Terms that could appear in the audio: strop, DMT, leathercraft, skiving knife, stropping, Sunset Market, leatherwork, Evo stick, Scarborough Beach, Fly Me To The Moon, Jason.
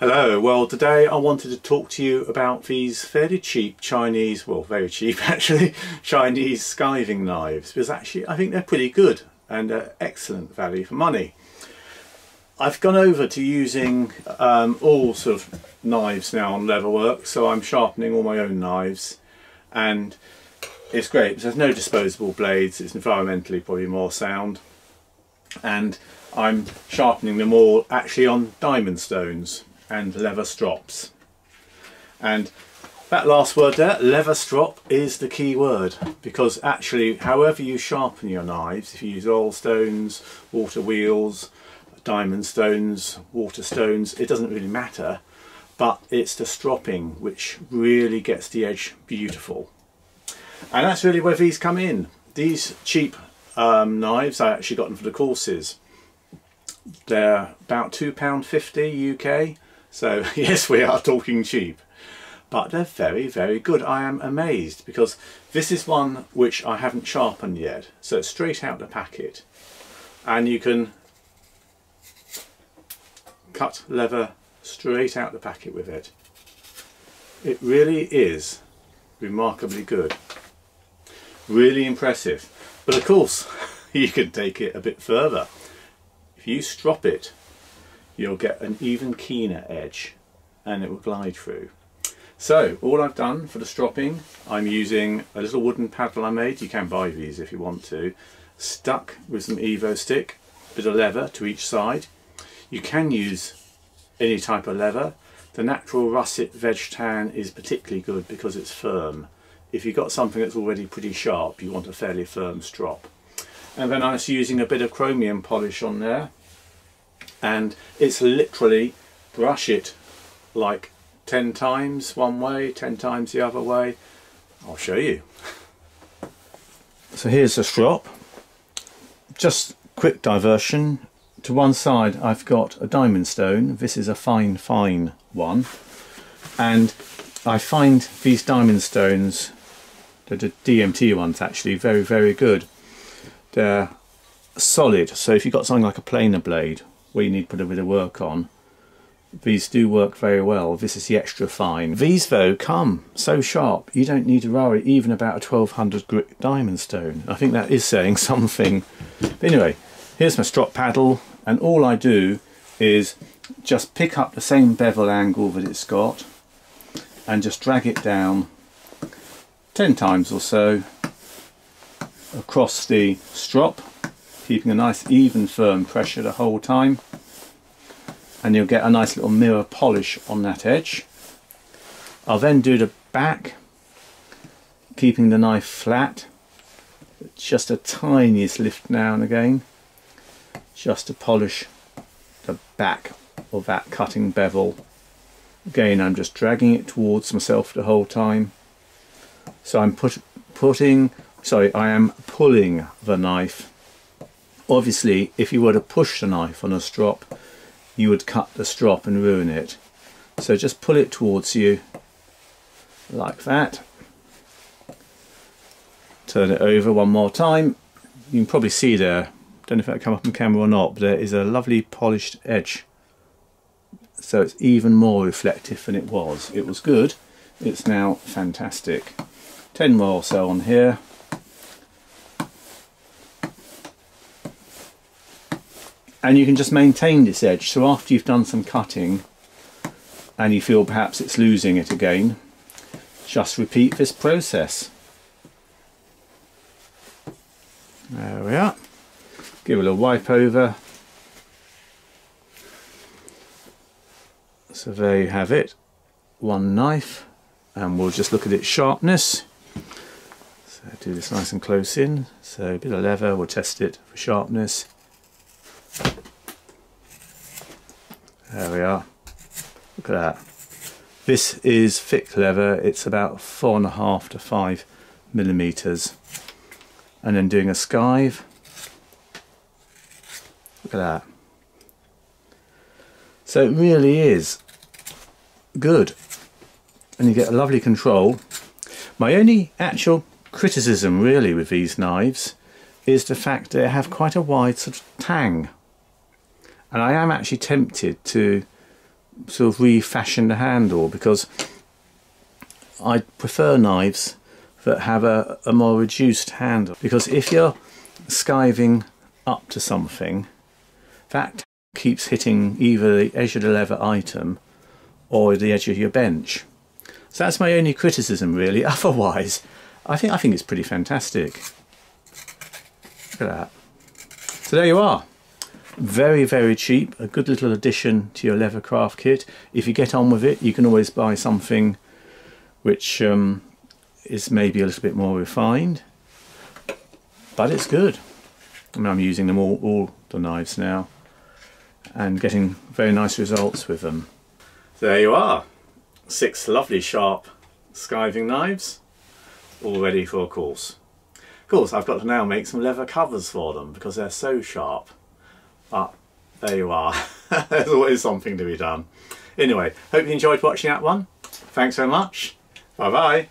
Hello, well today I wanted to talk to you about these fairly cheap Chinese, well very cheap actually, Chinese skiving knives, because actually I think they're pretty good and excellent value for money. I've gone over to using all sort of knives now on leather work, so I'm sharpening all my own knives and it's great because there's no disposable blades, it's environmentally probably more sound, and I'm sharpening them all actually on diamond stones and leather strops. And that last word there, leather strop, is the key word, because actually however you sharpen your knives, if you use oil stones, water wheels, diamond stones, water stones, it doesn't really matter, but it's the stropping which really gets the edge beautiful. And that's really where these come in. These cheap knives I actually got them for the courses. They're about £2.50 UK. So yes, we are talking cheap, but they're very, very good. I am amazed because this is one which I haven't sharpened yet. So it's straight out the packet and you can cut leather straight out the packet with it. It really is remarkably good. Really impressive. But of course, you can take it a bit further. If you strop it, you'll get an even keener edge and it will glide through. So all I've done for the stropping, I'm using a little wooden paddle I made, you can buy these if you want to, stuck with some Evo stick, a bit of leather to each side. You can use any type of leather. The natural russet veg tan is particularly good because it's firm. If you've got something that's already pretty sharp, you want a fairly firm strop. And then I was using a bit of chromium polish on there. And it's literally brush it like 10 times one way, 10 times the other way. I'll show you. So here's the strop. Just quick diversion. To one side I've got a diamond stone. This is a fine, fine one. And I find these diamond stones, the DMT ones actually, very, very good. They're solid. So if you've got something like a planer blade, where you need to put a bit of work on, these do work very well. This is the extra fine. These though come so sharp you don't need to worry even about a 1200 grit diamond stone. I think that is saying something. But anyway, here's my strop paddle, and all I do is just pick up the same bevel angle that it's got and just drag it down 10 times or so across the strop, keeping a nice even firm pressure the whole time, and you'll get a nice little mirror polish on that edge. I'll then do the back, keeping the knife flat, just a tiniest lift now and again, just to polish the back of that cutting bevel. Again, I'm just dragging it towards myself the whole time, so I'm pulling the knife. Obviously, if you were to push the knife on a strop, you would cut the strop and ruin it. So just pull it towards you like that. Turn it over one more time. You can probably see there, don't know if that come up on camera or not, but there is a lovely polished edge. So it's even more reflective than it was. It was good, it's now fantastic. 10 more or so on here. And you can just maintain this edge. So after you've done some cutting and you feel perhaps it's losing it again, just repeat this process. There we are. Give it a little wipe over. So there you have it. One knife, and we'll just look at its sharpness. So do this nice and close in. So a bit of leather, we'll test it for sharpness. There we are. Look at that. This is thick leather. It's about 4.5 to 5 millimeters. And then doing a skive. Look at that. So it really is good. And you get a lovely control. My only actual criticism really with these knives is the fact that they have quite a wide sort of tang. And I am actually tempted to sort of refashion the handle, because I prefer knives that have a more reduced handle, because if you're skiving up to something, that keeps hitting either the edge of the leather item or the edge of your bench. So that's my only criticism really. Otherwise, I think it's pretty fantastic. Look at that. So there you are. Very, very cheap. A good little addition to your leather craft kit. If you get on with it, you can always buy something which is maybe a little bit more refined. But it's good. I mean, I'm using them all the knives now and getting very nice results with them. So there you are. 6 lovely sharp skiving knives, all ready for a course. Of course, I've got to now make some leather covers for them because they're so sharp. But there you are. There's always something to be done. Anyway, hope you enjoyed watching that one. Thanks so much. Bye bye.